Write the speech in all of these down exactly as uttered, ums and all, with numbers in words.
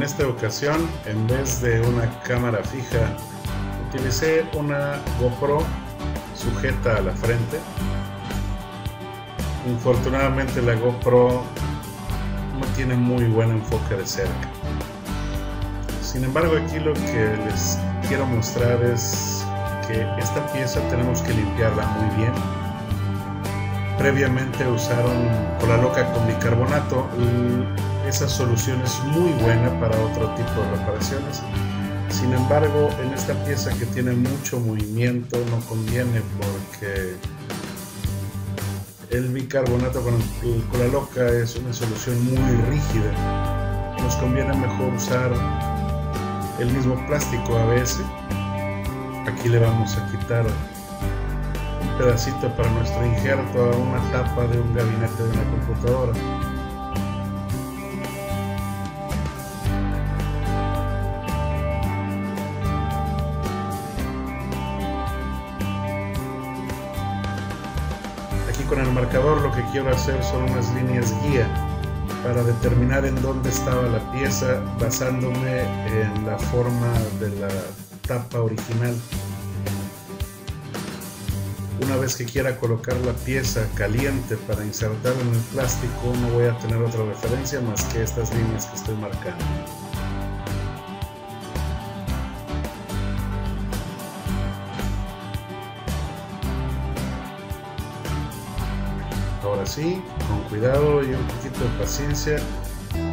en esta ocasión, en vez de una cámara fija, utilicé una GoPro sujeta a la frente. Infortunadamente la GoPro no tiene muy buen enfoque de cerca. Sin embargo, aquí lo que les quiero mostrar es que esta pieza tenemos que limpiarla muy bien. Previamente usaron Kola Loka con bicarbonato. Esa solución es muy buena para otro tipo de reparaciones. Sin embargo, en esta pieza que tiene mucho movimiento no conviene, porque el bicarbonato con el Kola Loka es una solución muy rígida. Nos conviene mejor usar el mismo plástico A B S. Aquí le vamos a quitar un pedacito para nuestro injerto a una tapa de un gabinete de una computadora. Aquí con el marcador lo que quiero hacer son unas líneas guía para determinar en dónde estaba la pieza, basándome en la forma de la tapa original. Una vez que quiera colocar la pieza caliente para insertar en el plástico, no voy a tener otra referencia más que estas líneas que estoy marcando. Ahora sí, con cuidado y un poquito de paciencia,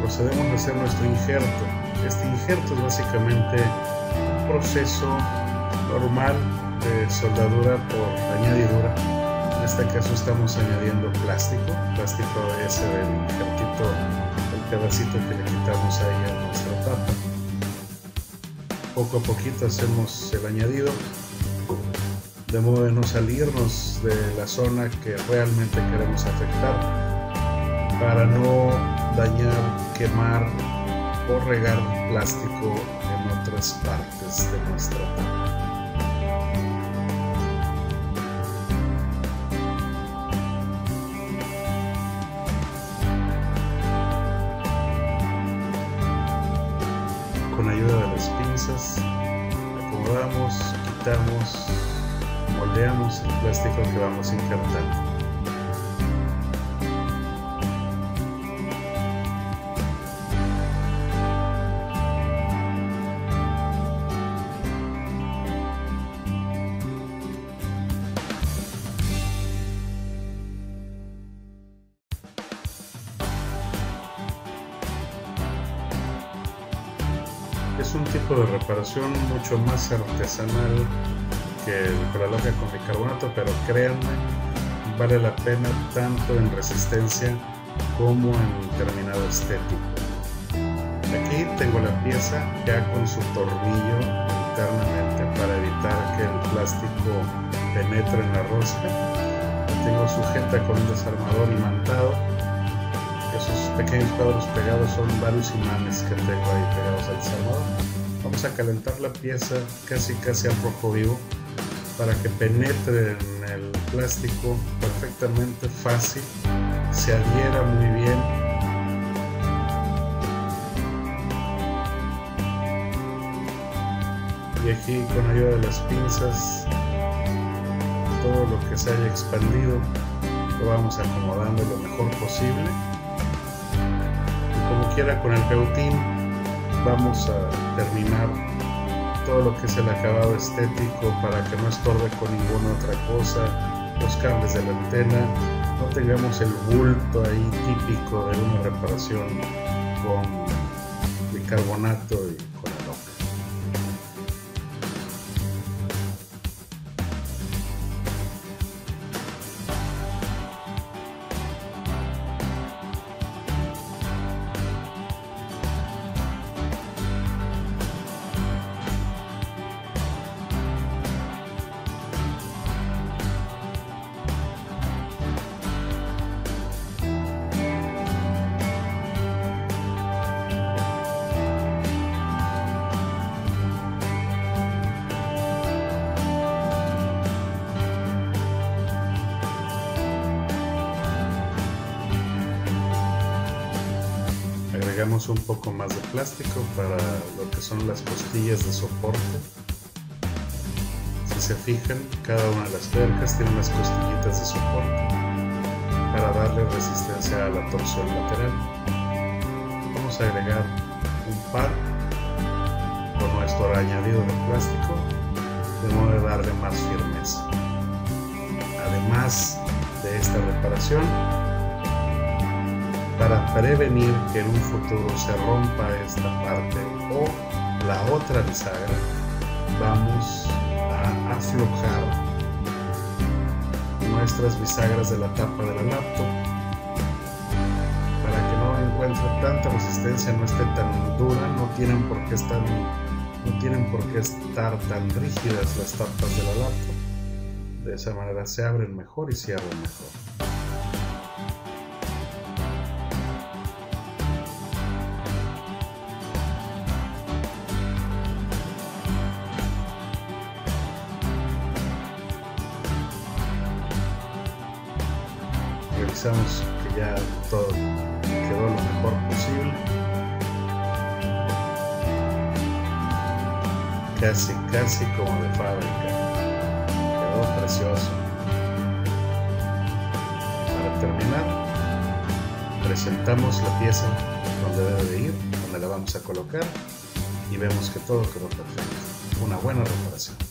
procedemos a hacer nuestro injerto. Este injerto es básicamente un proceso normal de soldadura por añadidura. En este caso estamos añadiendo plástico, plástico ese del injertito, el pedacito que le quitamos ahí a nuestra tapa. Poco a poquito hacemos el añadido, de modo de no salirnos de la zona que realmente queremos afectar, para no dañar, quemar o regar plástico en otras partes de nuestra tapa. Con ayuda de las pinzas acomodamos, quitamos, moldeamos el plástico que vamos injertando. Es un tipo de reparación mucho más artesanal que el Kola Loka con bicarbonato, pero créanme, vale la pena tanto en resistencia como en terminado estético. Aquí tengo la pieza ya con su tornillo internamente para evitar que el plástico penetre en la rosca. La tengo sujeta con un desarmador imantado. Esos pequeños cuadros pegados son varios imanes que tengo ahí pegados al desarmador. Vamos a calentar la pieza casi casi a rojo vivo para que penetre en el plástico perfectamente fácil, se adhiera muy bien. Y aquí con ayuda de las pinzas, todo lo que se haya expandido lo vamos acomodando lo mejor posible. Como quiera, con el cautín vamos a terminar todo lo que es el acabado estético para que no estorbe con ninguna otra cosa, los cables de la antena, no tengamos el bulto ahí típico de una reparación con bicarbonato y con Kola Loka. agregamos un poco más de plástico para lo que son las costillas de soporte. Si se fijan, cada una de las tuercas tiene unas costillitas de soporte para darle resistencia a la torsión lateral. Vamos a agregar un par con nuestro añadido de plástico de modo de darle más firmeza. Además de esta reparación, para prevenir que en un futuro se rompa esta parte o la otra bisagra, vamos a aflojar nuestras bisagras de la tapa de la laptop para que no encuentre tanta resistencia, no esté tan dura, no tienen por qué estar, no tienen por qué estar tan rígidas las tapas de la laptop. De esa manera se abren mejor y cierran mejor. Revisamos que ya todo quedó lo mejor posible, casi casi como de fábrica, quedó precioso. Para terminar, presentamos la pieza donde debe de ir, donde la vamos a colocar, y vemos que todo quedó perfecto. Una buena reparación.